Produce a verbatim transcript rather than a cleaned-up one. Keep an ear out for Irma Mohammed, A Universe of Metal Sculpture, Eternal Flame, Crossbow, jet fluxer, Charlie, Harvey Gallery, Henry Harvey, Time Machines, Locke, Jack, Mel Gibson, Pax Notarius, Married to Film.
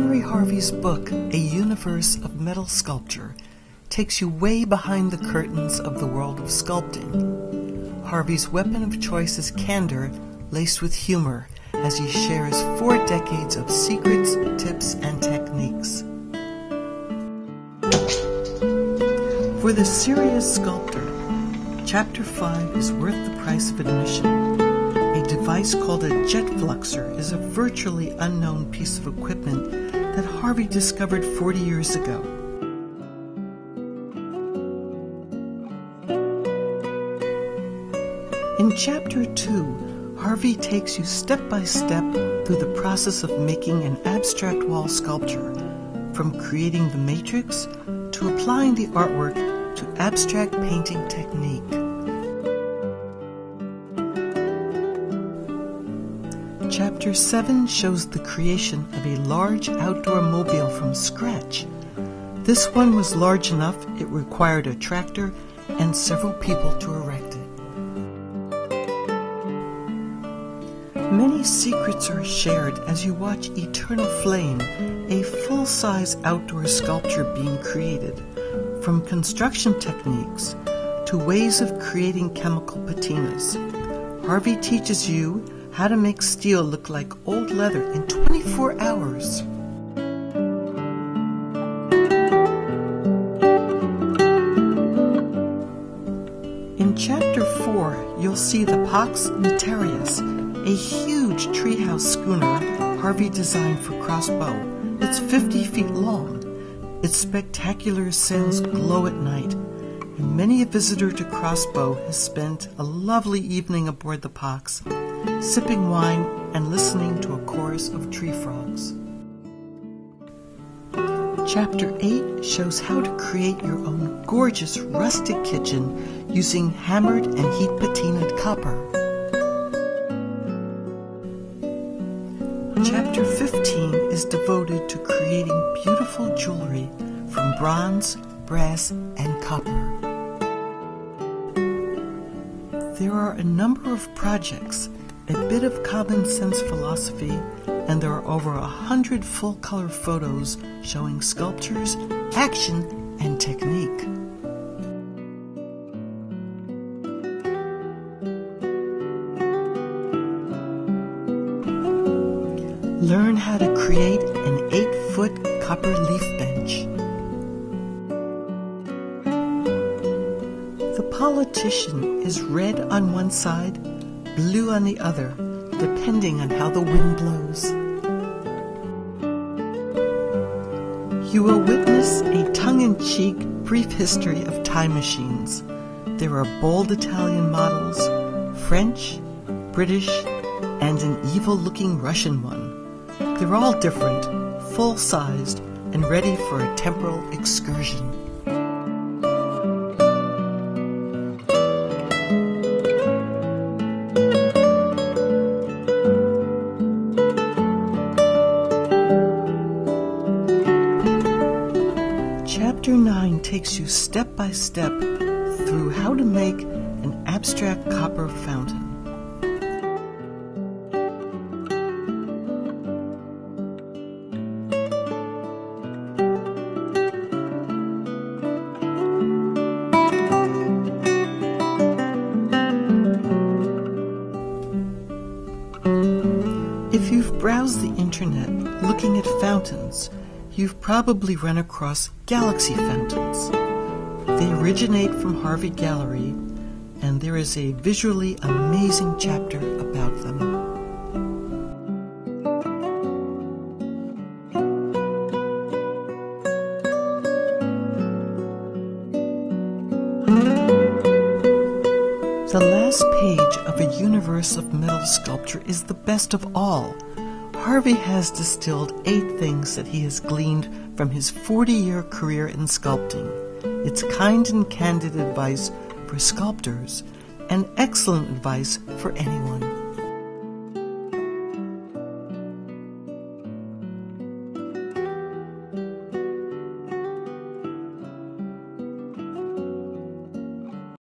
Henry Harvey's book, A Universe of Metal Sculpture, takes you way behind the curtains of the world of sculpting. Harvey's weapon of choice is candor, laced with humor, as he shares four decades of secrets, tips, and techniques. For the serious sculptor, Chapter five is worth the price of admission. A device called a jet fluxer is a virtually unknown piece of equipment that Harvey discovered forty years ago. In Chapter two, Harvey takes you step by step through the process of making an abstract wall sculpture, from creating the matrix to applying the artwork to abstract painting technique. Chapter seven shows the creation of a large outdoor mobile from scratch. This one was large enough it required a tractor and several people to erect it. Many secrets are shared as you watch Eternal Flame, a full-size outdoor sculpture being created, from construction techniques to ways of creating chemical patinas. Harvey teaches you how to make steel look like old leather in twenty-four hours. In Chapter four, you'll see the Pax Notarius, a huge treehouse schooner Harvey designed for Crossbow. It's fifty feet long. Its spectacular sails glow at night, and many a visitor to Crossbow has spent a lovely evening aboard the Pax, sipping wine and listening to a chorus of tree frogs. Chapter eight shows how to create your own gorgeous rustic kitchen using hammered and heat patinaed copper. Chapter fifteen is devoted to creating beautiful jewelry from bronze, brass, and copper. There are a number of projects, a bit of common sense philosophy, and there are over a hundred full-color photos showing sculptures, action, and technique. Learn how to create an eight-foot copper leaf bench. The Politician is red on one side, blue on the other, depending on how the wind blows. You will witness a tongue-in-cheek brief history of time machines. There are bold Italian models, French, British, and an evil-looking Russian one. They're all different, full-sized, and ready for a temporal excursion. Chapter nine takes you step by step through how to make an abstract copper fountain. If you've browsed the internet looking at fountains, you've probably run across galaxy fountains. They originate from Harvey Gallery, and there is a visually amazing chapter about them. The last page of A Universe of Metal Sculpture is the best of all. Harvey has distilled eight things that he has gleaned from his forty-year career in sculpting. It's kind and candid advice for sculptors, and excellent advice for anyone.